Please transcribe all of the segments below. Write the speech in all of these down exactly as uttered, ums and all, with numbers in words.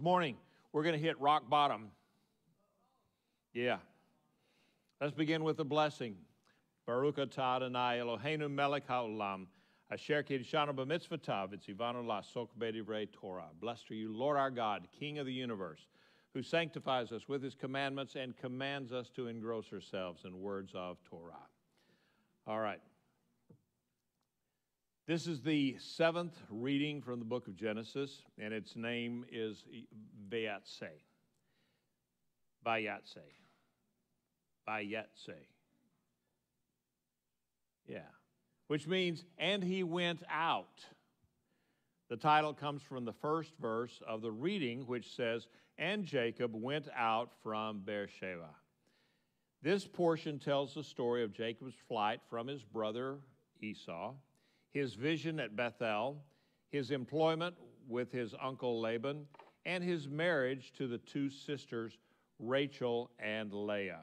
This morning, we're going to hit rock bottom. Yeah. Let's begin with a blessing. Baruch atah Adonai Eloheinu melech haolam, asher kiddushanu b'mitzvotav, v'tzivanu la'asok b'divrei Torah. Blessed are you, Lord our God, King of the universe, who sanctifies us with his commandments and commands us to engross ourselves in words of Torah. All right. This is the seventh reading from the book of Genesis, and its name is B'yatzeh. B'yatzeh. B'yatzeh. Yeah. Which means, and he went out. The title comes from the first verse of the reading, which says, and Jacob went out from Beersheba. This portion tells the story of Jacob's flight from his brother Esau, his vision at Bethel, his employment with his uncle Laban, and his marriage to the two sisters, Rachel and Leah.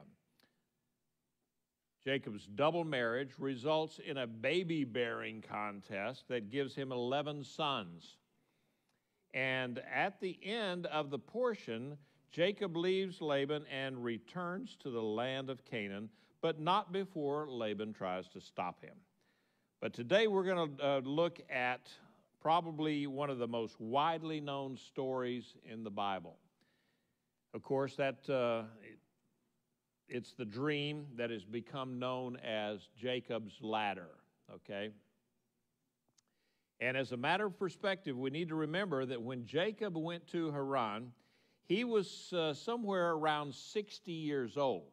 Jacob's double marriage results in a baby-bearing contest that gives him eleven sons. And at the end of the portion, Jacob leaves Laban and returns to the land of Canaan, but not before Laban tries to stop him. But today we're going to uh, look at probably one of the most widely known stories in the Bible. Of course, that uh, it, it's the dream that has become known as Jacob's ladder, okay? And as a matter of perspective, we need to remember that when Jacob went to Haran, he was uh, somewhere around sixty years old,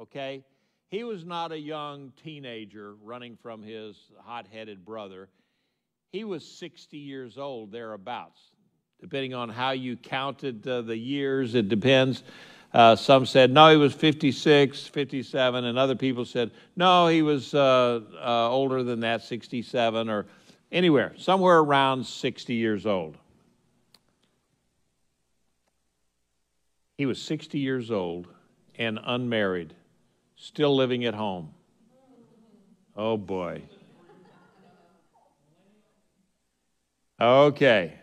okay? He was not a young teenager running from his hot-headed brother. He was sixty years old, thereabouts. Depending on how you counted uh, the years, it depends. Uh, some said, no, he was fifty-six, fifty-seven, and other people said, no, he was uh, uh, older than that, sixty-seven, or anywhere, somewhere around sixty years old. He was sixty years old and unmarried. Still living at home. Oh, boy. Okay.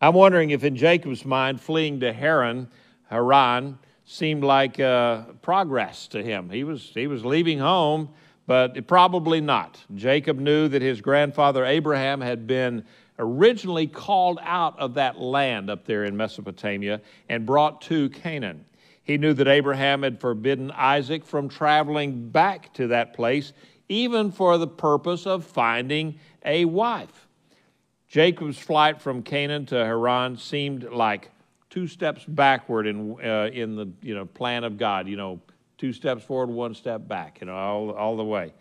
I'm wondering if in Jacob's mind, fleeing to Haran, Haran seemed like uh, progress to him. He was, he was leaving home, but probably not. Jacob knew that his grandfather Abraham had been originally called out of that land up there in Mesopotamia and brought to Canaan. He knew that Abraham had forbidden Isaac from traveling back to that place, even for the purpose of finding a wife. Jacob's flight from Canaan to Haran seemed like two steps backward in, uh, in the you know, plan of God, you know, two steps forward, one step back, you know, all, all the way.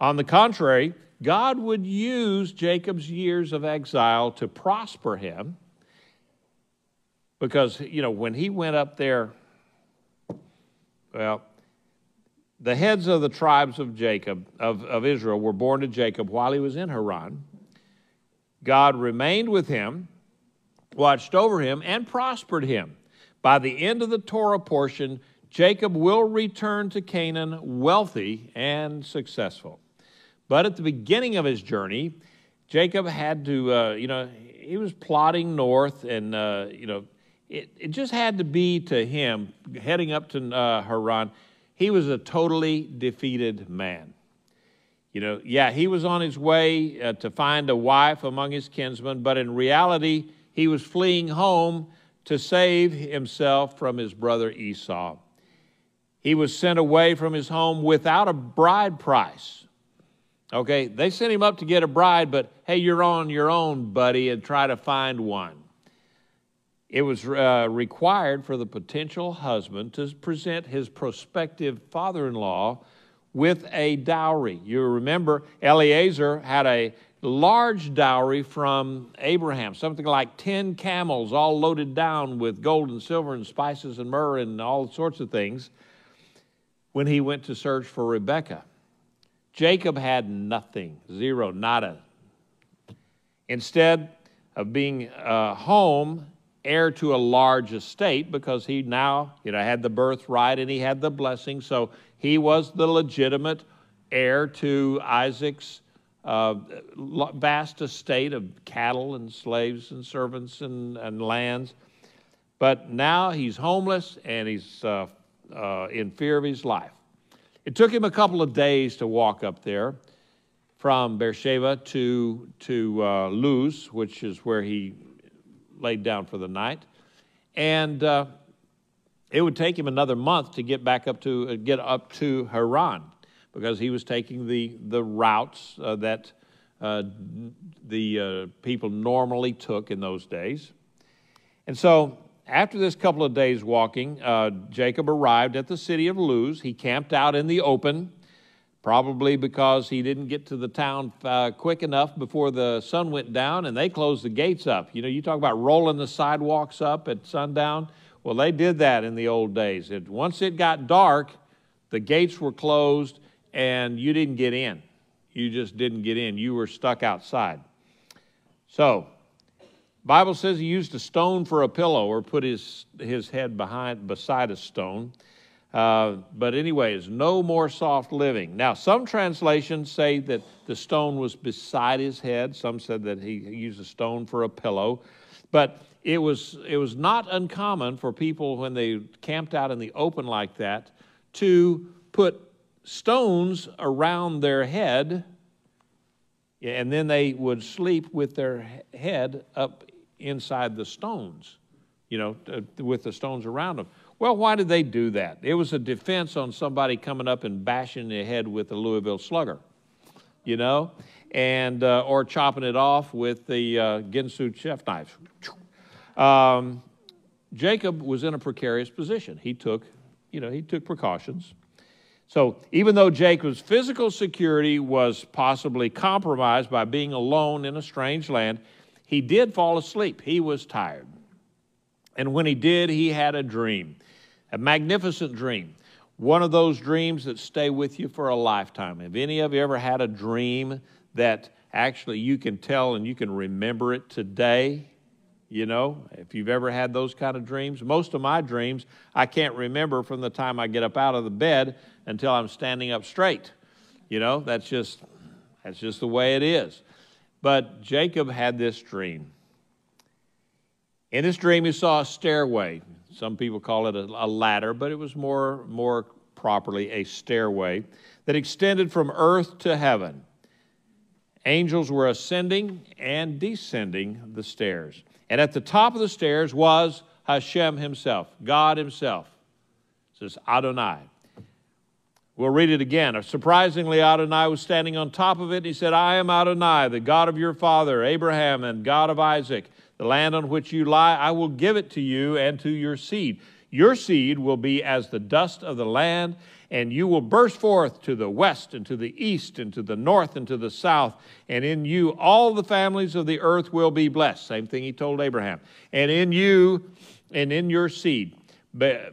On the contrary, God would use Jacob's years of exile to prosper him because, you know, when he went up there, well, the heads of the tribes of Jacob, of, of Israel, were born to Jacob while he was in Haran. God remained with him, watched over him, and prospered him. By the end of the Torah portion, Jacob will return to Canaan wealthy and successful. But at the beginning of his journey, Jacob had to, uh, you know, he was plodding north and, uh, you know, It, it just had to be to him, heading up to uh, Haran, he was a totally defeated man. You know, yeah, he was on his way uh, to find a wife among his kinsmen, but in reality, he was fleeing home to save himself from his brother Esau. He was sent away from his home without a bride price. Okay, they sent him up to get a bride, but hey, you're on your own, buddy, and try to find one. It was uh, required for the potential husband to present his prospective father-in-law with a dowry. You remember Eliezer had a large dowry from Abraham, something like ten camels all loaded down with gold and silver and spices and myrrh and all sorts of things when he went to search for Rebekah. Jacob had nothing, zero, nada. Instead of being uh, home, heir to a large estate because he now, you know, had the birthright and he had the blessing, so he was the legitimate heir to Isaac's uh, vast estate of cattle and slaves and servants and, and lands. But now he's homeless and he's uh, uh, in fear of his life. It took him a couple of days to walk up there from Beersheba to, to uh, Luz, which is where he laid down for the night. And uh, it would take him another month to get back up to, uh, get up to Haran, because he was taking the, the routes uh, that uh, the uh, people normally took in those days. And so after this couple of days walking, uh, Jacob arrived at the city of Luz. He camped out in the open, probably because he didn't get to the town uh, quick enough before the sun went down, and they closed the gates up. You know, you talk about rolling the sidewalks up at sundown. Well, they did that in the old days. It, once it got dark, the gates were closed, and you didn't get in. You just didn't get in. You were stuck outside. So the Bible says he used a stone for a pillow, or put his, his head behind beside a stone. Uh, but anyways, no more soft living. Now, some translations say that the stone was beside his head. Some said that he used a stone for a pillow. But it was, it was not uncommon for people, when they camped out in the open like that, to put stones around their head, and then they would sleep with their head up inside the stones, you know, with the stones around them. Well, why did they do that? It was a defense on somebody coming up and bashing the head with a Louisville slugger, you know, and uh, or chopping it off with the uh, Ginsu chef knives. Um, Jacob was in a precarious position. He took, you know, he took precautions. So even though Jacob's physical security was possibly compromised by being alone in a strange land, he did fall asleep. He was tired. And when he did, he had a dream. A magnificent dream, one of those dreams that stay with you for a lifetime. Have any of you ever had a dream that actually you can tell and you can remember it today? You know, if you've ever had those kind of dreams. Most of my dreams, I can't remember from the time I get up out of the bed until I'm standing up straight. You know, that's just, that's just the way it is. But Jacob had this dream. In this dream, he saw a stairway. Some people call it a ladder, but it was more, more properly a stairway that extended from earth to heaven. Angels were ascending and descending the stairs. And at the top of the stairs was Hashem himself, God himself. This is Adonai. We'll read it again. Surprisingly, Adonai was standing on top of it. He said, "I am Adonai, the God of your father, Abraham, and God of Isaac. The land on which you lie, I will give it to you and to your seed. Your seed will be as the dust of the land, and you will burst forth to the west and to the east and to the north and to the south, and in you all the families of the earth will be blessed." Same thing he told Abraham. "And in you and in your seed,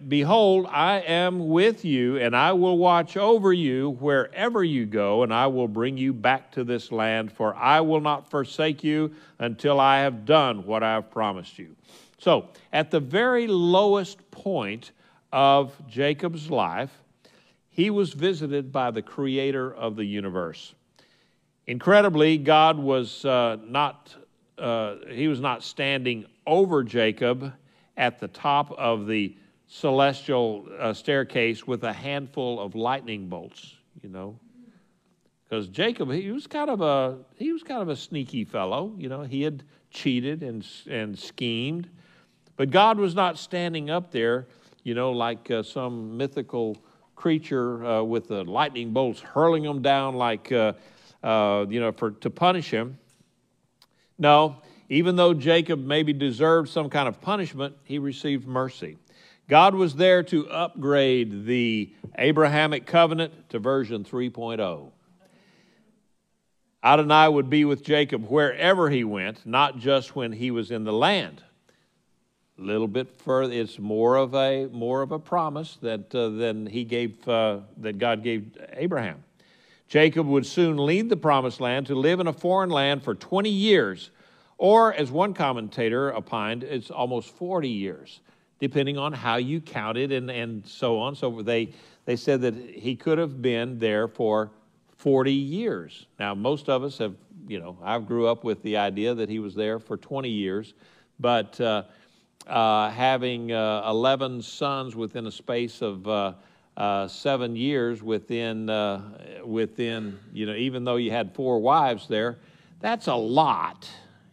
behold, I am with you, and I will watch over you wherever you go, and I will bring you back to this land, for I will not forsake you until I have done what I have promised you." So, at the very lowest point of Jacob's life, he was visited by the creator of the universe. Incredibly, God was uh, not, uh, he was not standing over Jacob at the top of the celestial uh, staircase with a handful of lightning bolts, you know, because Jacob, he was kind of a he was kind of a sneaky fellow, you know. He had cheated and and schemed, but God was not standing up there, you know, like uh, some mythical creature uh, with the lightning bolts hurling him down, like uh, uh, you know, for to punish him. No. Even though Jacob maybe deserved some kind of punishment, he received mercy. God was there to upgrade the Abrahamic covenant to version three point oh. Adonai would be with Jacob wherever he went, not just when he was in the land. A little bit further, it's more of a more of a promise that uh, than he gave uh, that God gave Abraham. Jacob would soon leave the promised land to live in a foreign land for twenty years. Or, as one commentator opined, it's almost forty years, depending on how you count it and, and so on. So they, they said that he could have been there for forty years. Now, most of us have, you know, I grew up with the idea that he was there for twenty years, but uh, uh, having uh, eleven sons within a space of uh, uh, seven years within, uh, within, you know, even though you had four wives there, that's a lot,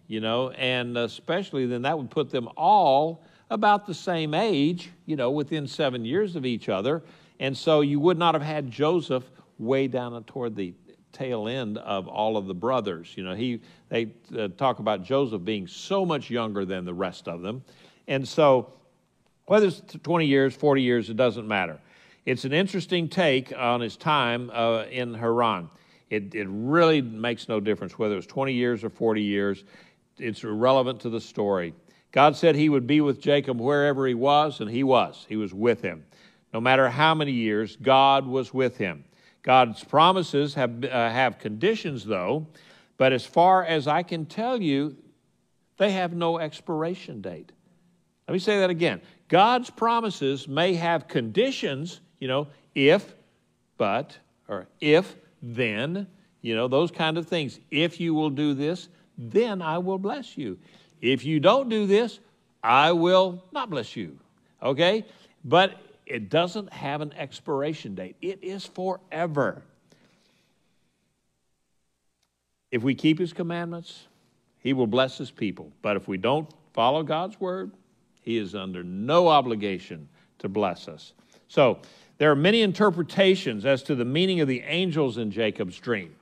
you know, and especially then that would put them all about the same age, you know, within seven years of each other. And so you would not have had Joseph way down toward the tail end of all of the brothers. You know, he they uh, talk about Joseph being so much younger than the rest of them. And so whether it's twenty years, forty years, it doesn't matter. It's an interesting take on his time uh, in Haran. It, it really makes no difference whether it was twenty years or forty years. It's irrelevant to the story. God said he would be with Jacob wherever he was, and he was. He was with him. No matter how many years, God was with him. God's promises have, uh, have conditions, though, but as far as I can tell you, they have no expiration date. Let me say that again. God's promises may have conditions, you know, if, but, or if, then, you know, those kind of things. If you will do this, then I will bless you. If you don't do this, I will not bless you, okay? But it doesn't have an expiration date. It is forever. If we keep his commandments, he will bless his people. But if we don't follow God's word, he is under no obligation to bless us. So, there are many interpretations as to the meaning of the angels in Jacob's dream.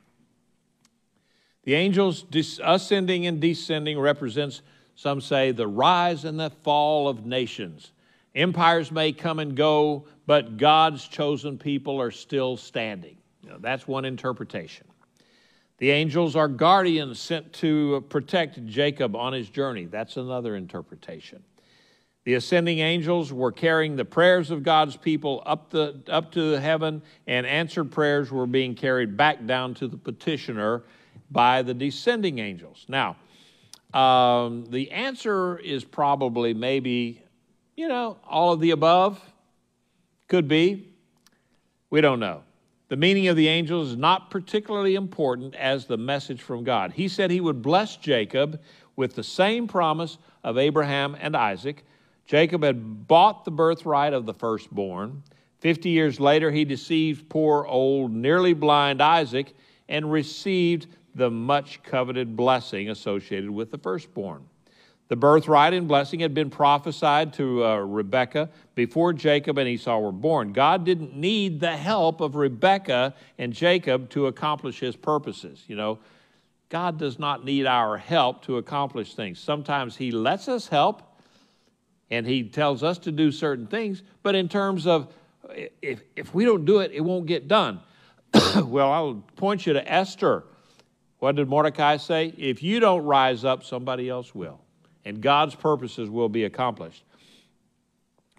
The angels ascending and descending represents, some say, the rise and the fall of nations. Empires may come and go, but God's chosen people are still standing. You know, that's one interpretation. The angels are guardians sent to protect Jacob on his journey. That's another interpretation. The ascending angels were carrying the prayers of God's people up, the, up to the heaven, and answered prayers were being carried back down to the petitioner by the descending angels. Now, um, the answer is probably maybe, you know, all of the above. Could be. We don't know. The meaning of the angels is not particularly important as the message from God. He said he would bless Jacob with the same promise of Abraham and Isaac. Jacob had bought the birthright of the firstborn. Fifty years later, he deceived poor, old, nearly blind Isaac and received the much-coveted blessing associated with the firstborn. The birthright and blessing had been prophesied to uh, Rebekah before Jacob and Esau were born. God didn't need the help of Rebekah and Jacob to accomplish his purposes. You know, God does not need our help to accomplish things. Sometimes he lets us help, and he tells us to do certain things, but in terms of if, if we don't do it, it won't get done. Well, I'll point you to Esther. What did Mordecai say? If you don't rise up, somebody else will, and God's purposes will be accomplished.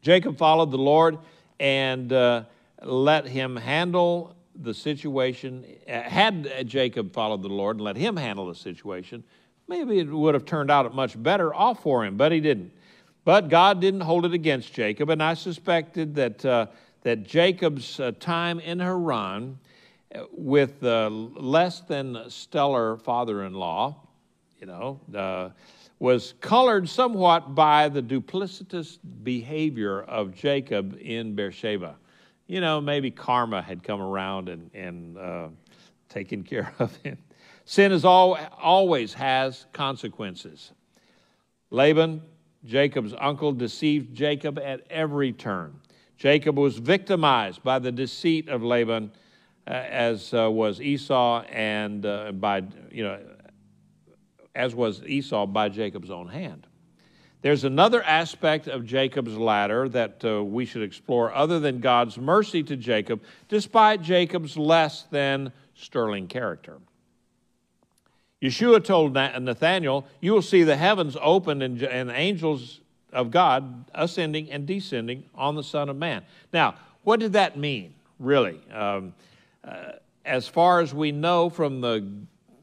Jacob followed the Lord and uh, let him handle the situation. Had Jacob followed the Lord and let him handle the situation, maybe it would have turned out much better off for him, but he didn't. But God didn't hold it against Jacob, and I suspected that, uh, that Jacob's uh, time in Haran with uh, less than stellar father-in-law, you know, uh, was colored somewhat by the duplicitous behavior of Jacob in Beersheba. You know, maybe karma had come around and, and uh, taken care of him. Sin is all, always has consequences. Laban, Jacob's uncle, deceived Jacob at every turn. Jacob was victimized by the deceit of Laban, uh, as uh, was Esau, and uh, by you know, as was Esau by Jacob's own hand. There's another aspect of Jacob's ladder that uh, we should explore, other than God's mercy to Jacob, despite Jacob's less than sterling character. Yeshua told Nathanael, you will see the heavens opened and, and angels of God ascending and descending on the Son of Man. Now, what did that mean, really? Um, uh, as far as we know from the,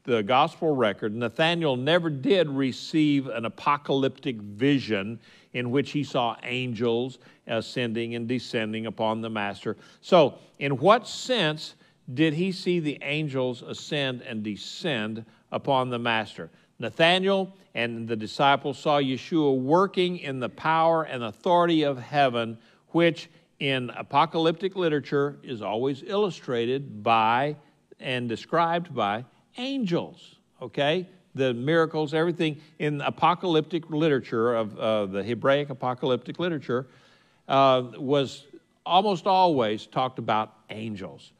the gospel record, Nathanael never did receive an apocalyptic vision in which he saw angels ascending and descending upon the Master. So, in what sense did he see the angels ascend and descend upon the Master. Nathanael and the disciples saw Yeshua working in the power and authority of heaven, which in apocalyptic literature is always illustrated by and described by angels, okay? The miracles, everything in apocalyptic literature, of uh, the Hebraic apocalyptic literature, uh, was almost always talked about angels.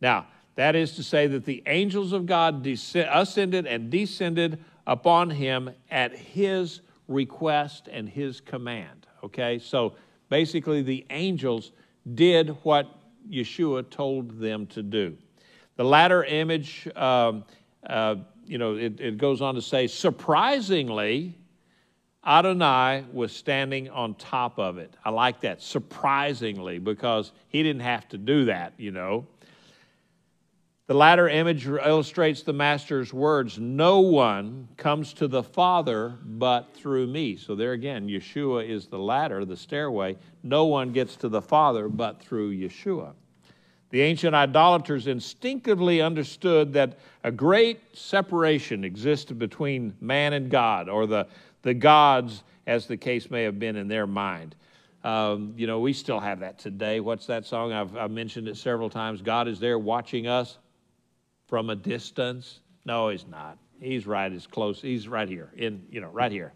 Now, that is to say that the angels of God ascended and descended upon him at his request and his command, okay? So basically the angels did what Yeshua told them to do. The latter image, um, uh, you know, it, it goes on to say, surprisingly, Adonai was standing on top of it. I like that, surprisingly, because he didn't have to do that, you know. The latter image illustrates the Master's words, no one comes to the Father but through me. So there again, Yeshua is the ladder, the stairway. No one gets to the Father but through Yeshua. The ancient idolaters instinctively understood that a great separation existed between man and God, or the, the gods, as the case may have been in their mind. Um, you know, we still have that today. What's that song? I've, I've mentioned it several times. God is there watching us from a distance. No, he's not. He's right as close. He's right here, in, you know, right here.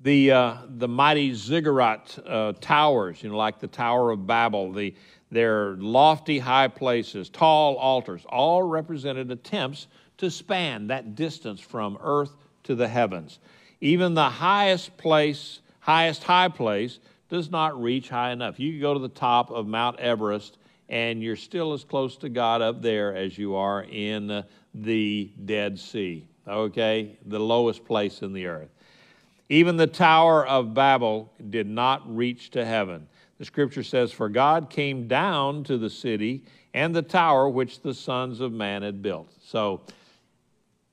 The, uh, the mighty ziggurat uh, towers, you know, like the Tower of Babel, the, their lofty high places, tall altars, all represented attempts to span that distance from earth to the heavens. Even the highest place, highest high place, does not reach high enough. You can go to the top of Mount Everest, and you're still as close to God up there as you are in the Dead Sea, okay? The lowest place in the earth. Even the Tower of Babel did not reach to heaven. The Scripture says, for God came down to the city and the tower which the sons of man had built. So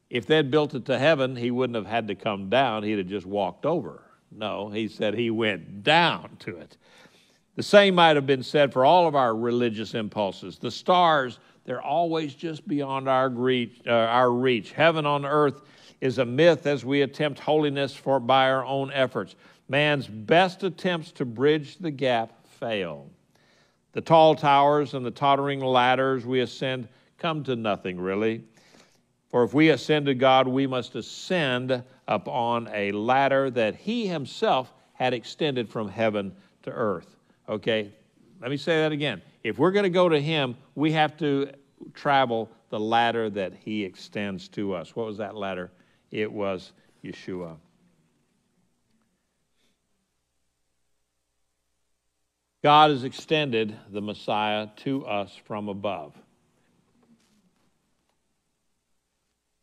if they'd built it to heaven, he wouldn't have had to come down. He'd have just walked over. No, he said he went down to it. The same might have been said for all of our religious impulses. The stars, they're always just beyond our reach. Uh, our reach. Heaven on earth is a myth as we attempt holiness for, by our own efforts. Man's best attempts to bridge the gap fail. The tall towers and the tottering ladders we ascend come to nothing, really. For if we ascend to God, we must ascend upon a ladder that he himself had extended from heaven to earth. Okay, let me say that again. If we're going to go to him, we have to travel the ladder that he extends to us. What was that ladder? It was Yeshua. God has extended the Messiah to us from above.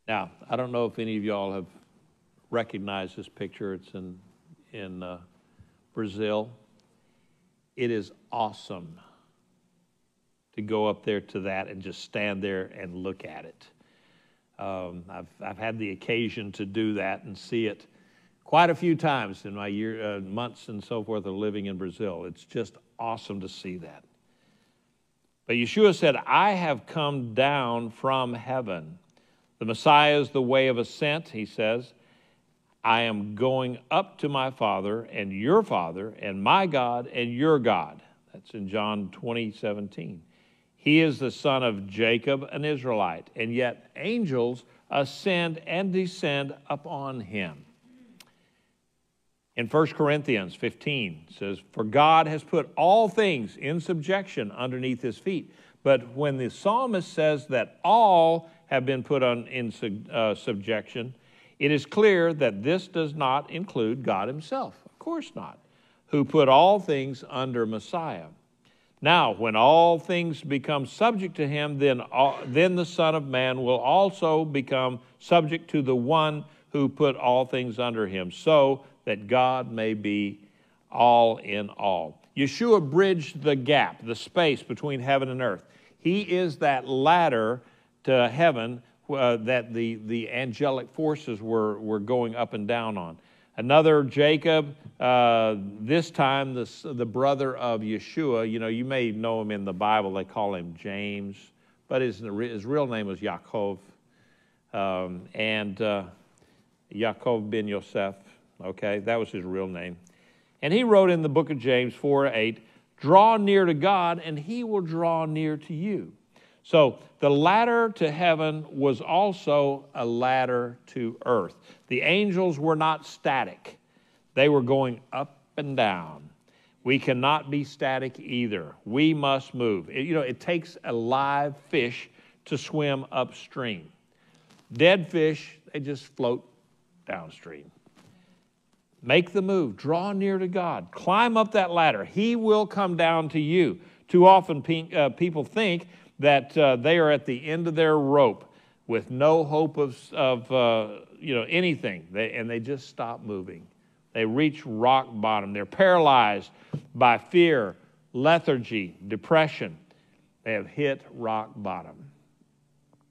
Now, I don't know if any of y'all have recognized this picture. It's in, in uh, Brazil. It is awesome to go up there to that and just stand there and look at it. Um, I've, I've had the occasion to do that and see it quite a few times in my year, uh, months and so forth of living in Brazil. It's just awesome to see that. But Yeshua said, I have come down from heaven. The Messiah is the way of ascent, he says. I am going up to my Father and your Father and my God and your God. That's in John twenty, seventeen. He is the son of Jacob, an Israelite, and yet angels ascend and descend upon him. In First Corinthians fifteen, it says, for God has put all things in subjection underneath his feet. But when the psalmist says that all have been put on, in uh, subjection, it is clear that this does not include God himself. Of course not, who put all things under Messiah. Now, when all things become subject to him, then, all, then the Son of Man will also become subject to the one who put all things under him, so that God may be all in all. Yeshua bridged the gap, the space between heaven and earth. He is that ladder to heaven uh, that the, the angelic forces were, were going up and down on. Another Jacob, uh, this time the, the brother of Yeshua. You know, you may know him in the Bible. They call him James, but his, his real name was Yaakov. Um, and uh, Yaakov ben Yosef, okay, that was his real name. And he wrote in the book of James four eight, draw near to God, and he will draw near to you. So the ladder to heaven was also a ladder to earth. The angels were not static. They were going up and down. We cannot be static either. We must move. It, you know, it takes a live fish to swim upstream. Dead fish, they just float downstream. Make the move. Draw near to God. Climb up that ladder. He will come down to you. Too often pe- uh, people think that uh, they are at the end of their rope with no hope of, of uh, you know, anything, they, and they just stop moving. They reach rock bottom. They're paralyzed by fear, lethargy, depression. They have hit rock bottom.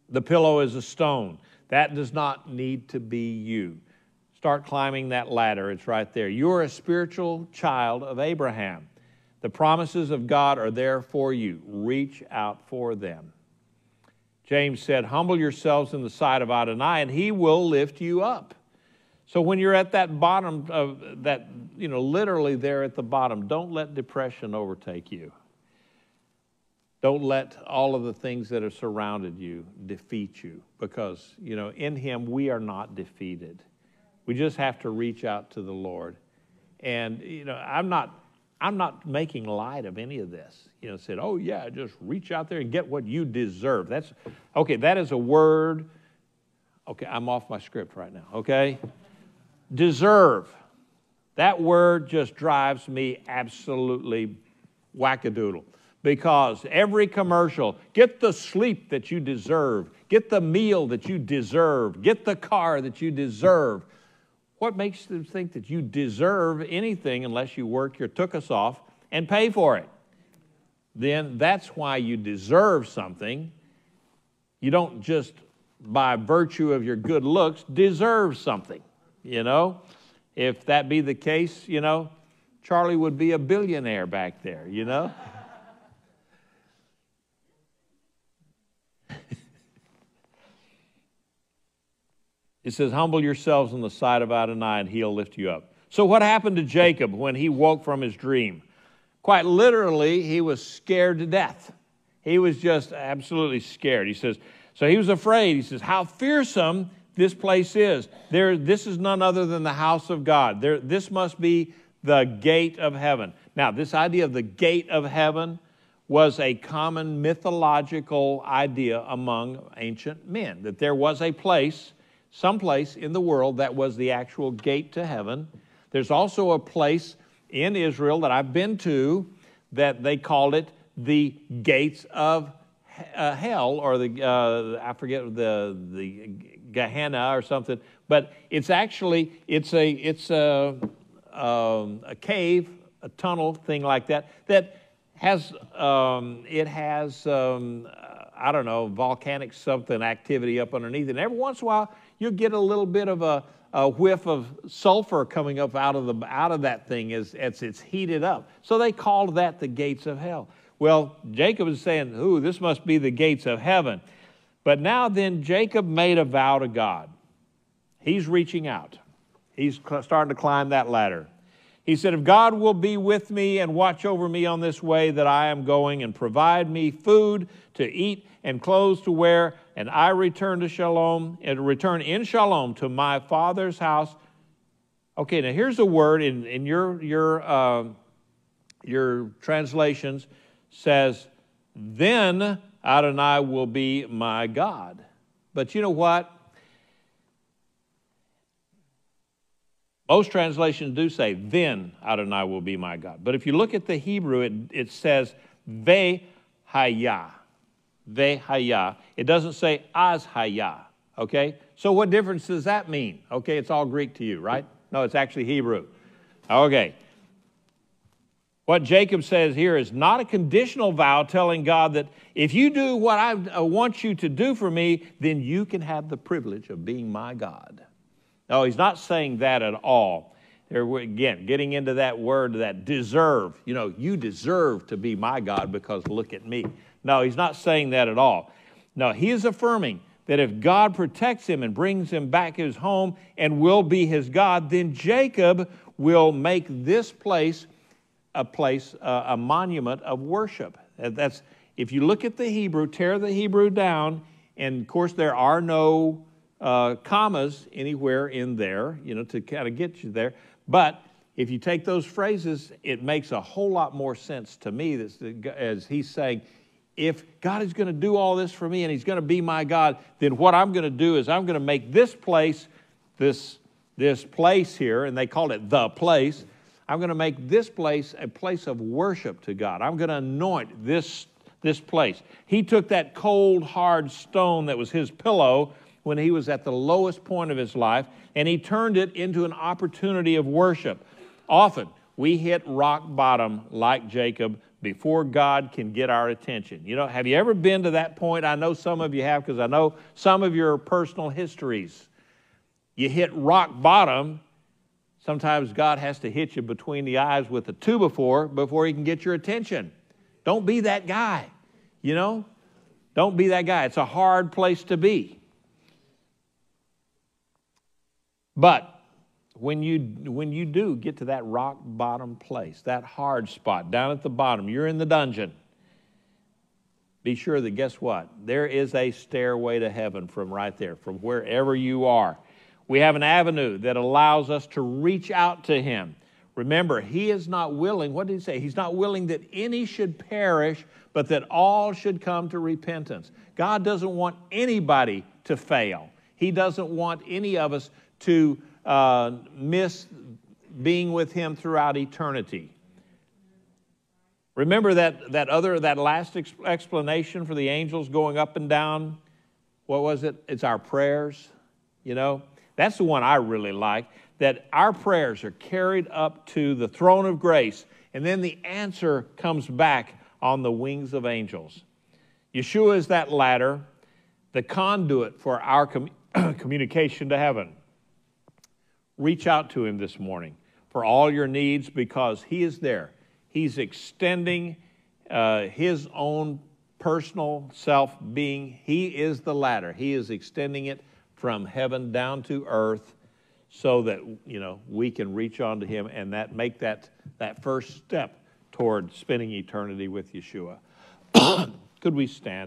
The pillow is a stone. That does not need to be you. Start climbing that ladder. It's right there. You're a spiritual child of Abraham. The promises of God are there for you. Reach out for them. James said, humble yourselves in the sight of Adonai, and he will lift you up. So when you're at that bottom of that, you know, literally there at the bottom, don't let depression overtake you. Don't let all of the things that have surrounded you defeat you, because, you know, in him we are not defeated. We just have to reach out to the Lord. And, you know, I'm not... I'm not making light of any of this. You know, said, oh, yeah, just reach out there and get what you deserve. That's, okay, that is a word. Okay, I'm off my script right now, okay? Deserve. That word just drives me absolutely wackadoodle, because every commercial, get the sleep that you deserve, get the meal that you deserve, get the car that you deserve. What makes them think that you deserve anything unless you work your tuchus off and pay for it? Then that's why you deserve something. You don't just, by virtue of your good looks, deserve something, you know? If that be the case, you know, Charlie would be a billionaire back there, you know? It says, humble yourselves in the sight of Adonai, and he'll lift you up. So what happened to Jacob when he woke from his dream? Quite literally, he was scared to death. He was just absolutely scared. He says, so he was afraid. He says, how fearsome this place is. There, this is none other than the house of God. There, this must be the gate of heaven. Now, this idea of the gate of heaven was a common mythological idea among ancient men, that there was a place, someplace in the world that was the actual gate to heaven. There's also a place in Israel that I've been to that they called it the gates of hell, or the, uh, I forget, the, the Gehenna or something, but it's actually, it's a, it's a, um, a cave, a tunnel, thing like that, that has, um, it has, um, I don't know, volcanic something activity up underneath, and every once in a while, you'll get a little bit of a, a whiff of sulfur coming up out of the out of that thing as, as it's heated up. So they called that the gates of hell. Well, Jacob is saying, ooh, this must be the gates of heaven. But now then, Jacob made a vow to God. He's reaching out. He's starting to climb that ladder. He said, if God will be with me and watch over me on this way that I am going, and provide me food to eat and clothes to wear, and I return to Shalom, and return in Shalom to my father's house. Okay, now here's a word in, in your, your, uh, your translations says, then Adonai will be my God. But you know what? Most translations do say, then Adonai will be my God. But if you look at the Hebrew, it, it says, Ve-haya, Ve-haya. It doesn't say, Az-haya, okay? So what difference does that mean? Okay, it's all Greek to you, right? No, it's actually Hebrew. Okay. What Jacob says here is not a conditional vow telling God that if you do what I want you to do for me, then you can have the privilege of being my God. No, he's not saying that at all. There, again, getting into that word that deserve. You know, you deserve to be my God because look at me. No, he's not saying that at all. No, he is affirming that if God protects him and brings him back his home and will be his God, then Jacob will make this place a place, uh, a monument of worship. That's, if you look at the Hebrew, tear the Hebrew down, and of course there are no uh, commas anywhere in there, you know, to kind of get you there. But if you take those phrases, it makes a whole lot more sense to me that, as he's saying, if God is going to do all this for me and he's going to be my God, then what I'm going to do is I'm going to make this place, this, this place here, and they called it the place, I'm going to make this place a place of worship to God. I'm going to anoint this, this place. He took that cold, hard stone that was his pillow when he was at the lowest point of his life, and he turned it into an opportunity of worship. Often, we hit rock bottom like Jacob before God can get our attention. You know, have you ever been to that point? I know some of you have, because I know some of your personal histories. You hit rock bottom. Sometimes God has to hit you between the eyes with a two-by-four before he can get your attention. Don't be that guy, you know? Don't be that guy. It's a hard place to be. But When you, when you do get to that rock bottom place, that hard spot down at the bottom, you're in the dungeon, be sure that guess what? There is a stairway to heaven from right there, from wherever you are. We have an avenue that allows us to reach out to him. Remember, he is not willing, what did he say? He's not willing that any should perish, but that all should come to repentance. God doesn't want anybody to fail. He doesn't want any of us to Uh, miss being with him throughout eternity. Remember that, that other, that last ex explanation for the angels going up and down? What was it? It's our prayers, you know? That's the one I really like, that our prayers are carried up to the throne of grace, and then the answer comes back on the wings of angels. Yeshua is that ladder, the conduit for our com communication to heaven. Reach out to him this morning for all your needs, because he is there. He's extending uh, his own personal self-being. He is the ladder. He is extending it from heaven down to earth so that, you know, we can reach on to him and that make that, that first step toward spending eternity with Yeshua. Could we stand?